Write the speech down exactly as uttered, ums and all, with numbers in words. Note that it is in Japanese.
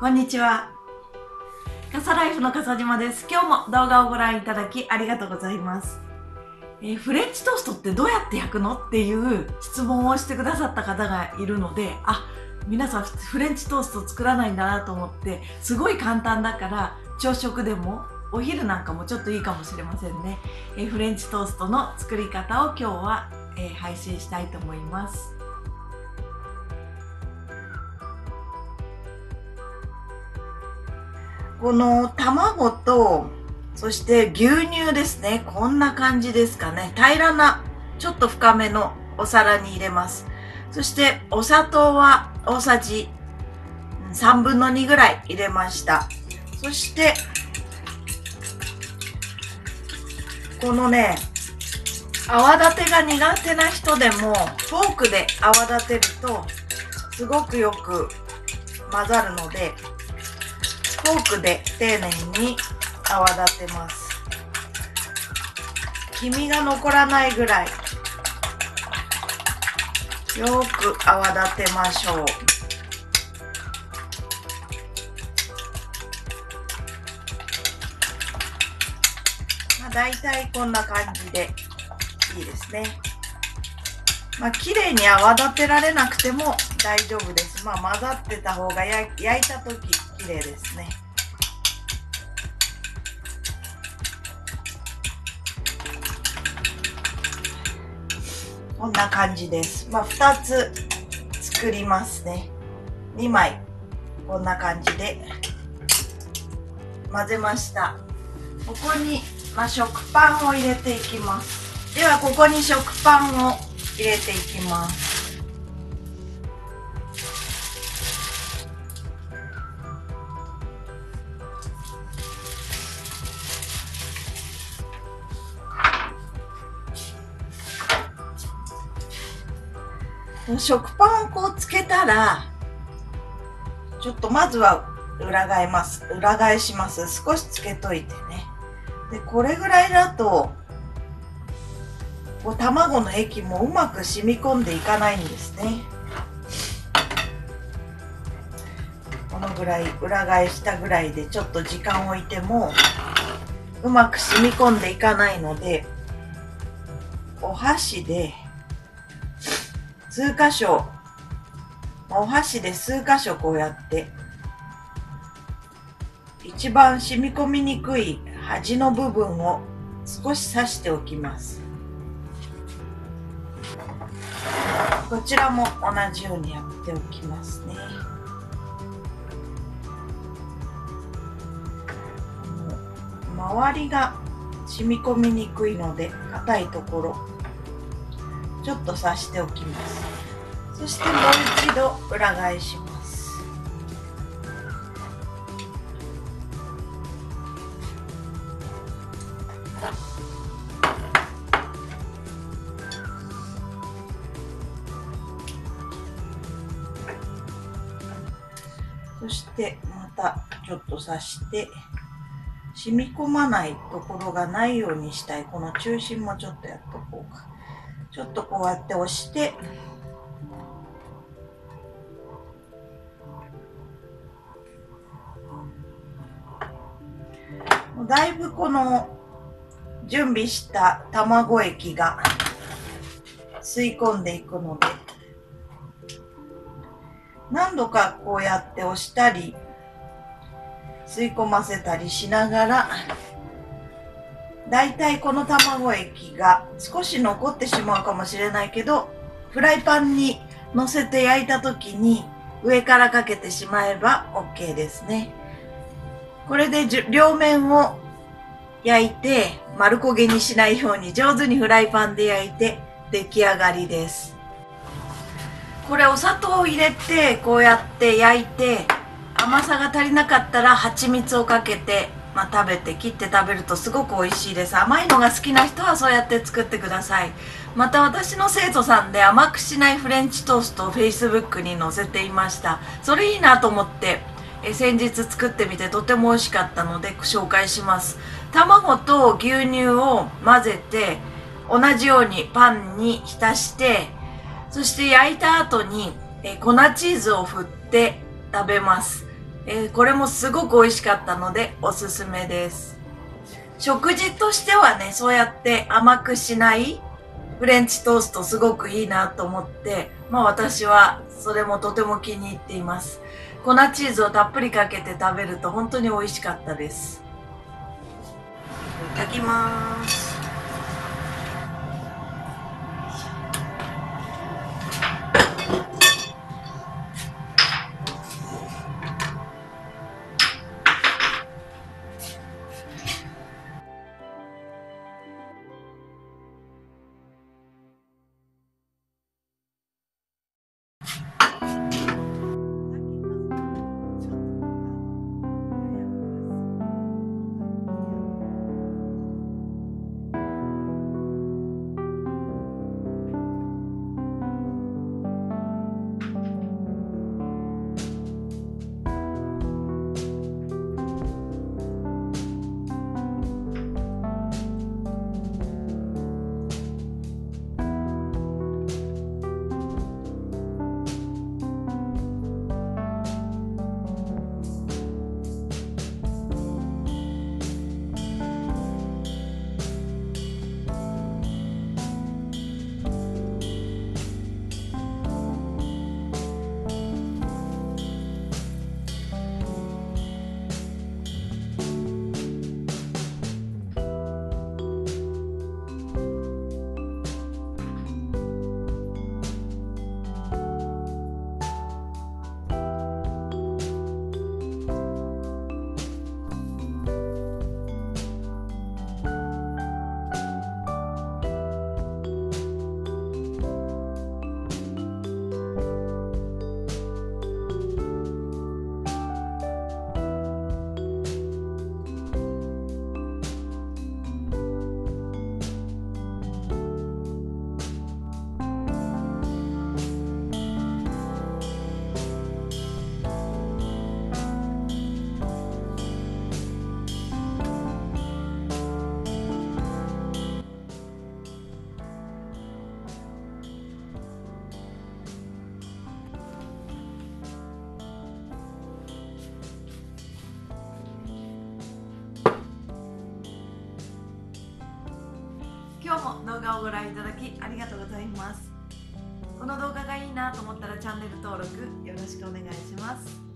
こんにちは。傘ライフの笠島です。今日も動画をご覧いただきありがとうございます。えー、フレンチトーストってどうやって焼くのっていう質問をしてくださった方がいるので、あ、皆さんフレンチトースト作らないんだなと思って、すごい簡単だから朝食でもお昼なんかもちょっといいかもしれませんね。えー、フレンチトーストの作り方を今日は、えー、配信したいと思います。この卵とそして牛乳ですね。こんな感じですかね。平らなちょっと深めのお皿に入れます。そしてお砂糖は大さじさんぶんのにぐらい入れました。そしてこのね、泡立てが苦手な人でもフォークで泡立てるとすごくよく混ざるので、フォークで丁寧に泡立てます。黄身が残らないぐらいよく泡立てましょう。まあ、大体こんな感じでいいですね。まあ、綺麗に泡立てられなくても大丈夫です。まあ、混ざってた方が焼いた時綺麗ですね。こんな感じです。まあ、ふたつ作りますね。にまいこんな感じで混ぜました。ここに、まあ、食パンを入れていきます。ではここに食パンを入れていきます。食パンをこうつけたら、ちょっとまずは裏返ます。裏返します。少しつけといてね。でこれぐらいだとこう卵の液もうまく染み込んでいかないんですね。このぐらい裏返したぐらいでちょっと時間を置いてもうまく染み込んでいかないので、お箸で数箇所、お箸で数箇所こうやって一番染み込みにくい端の部分を少し刺しておきます。こちらも同じようにやっておきますね。周りが染み込みにくいので硬いところちょっと刺しておきます。そしてもう一度裏返します。そしてまたちょっと刺して染み込まないところがないようにしたい。この中心もちょっとやっとこうか。ちょっとこうやって押して、だいぶこの準備した卵液が吸い込んでいくので、何度かこうやって押したり吸い込ませたりしながら、だいたいこの卵液が少し残ってしまうかもしれないけど、フライパンにのせて焼いた時に上からかけてしまえば オーケー ですね。これで両面を焼いて丸焦げにしないように上手にフライパンで焼いて出来上がりです。これお砂糖を入れてこうやって焼いて、甘さが足りなかったら蜂蜜をかけてまあ食べて切って食べるとすごく美味しいです。甘いのが好きな人はそうやって作ってください。また私の生徒さんで甘くしないフレンチトーストを フェイスブック に載せていました。それいいなと思ってえ先日作ってみてとても美味しかったので紹介します。卵と牛乳を混ぜて同じようにパンに浸して、そして焼いた後にえ粉チーズを振って食べます。えー、これもすごく美味しかったのでおすすめです。食事としてはね、そうやって甘くしないフレンチトーストすごくいいなと思って、まあ私はそれもとても気に入っています。粉チーズをたっぷりかけて食べると本当に美味しかったです。いただきます。今日も動画をご覧いただきありがとうございます。この動画がいいなと思ったらチャンネル登録よろしくお願いします。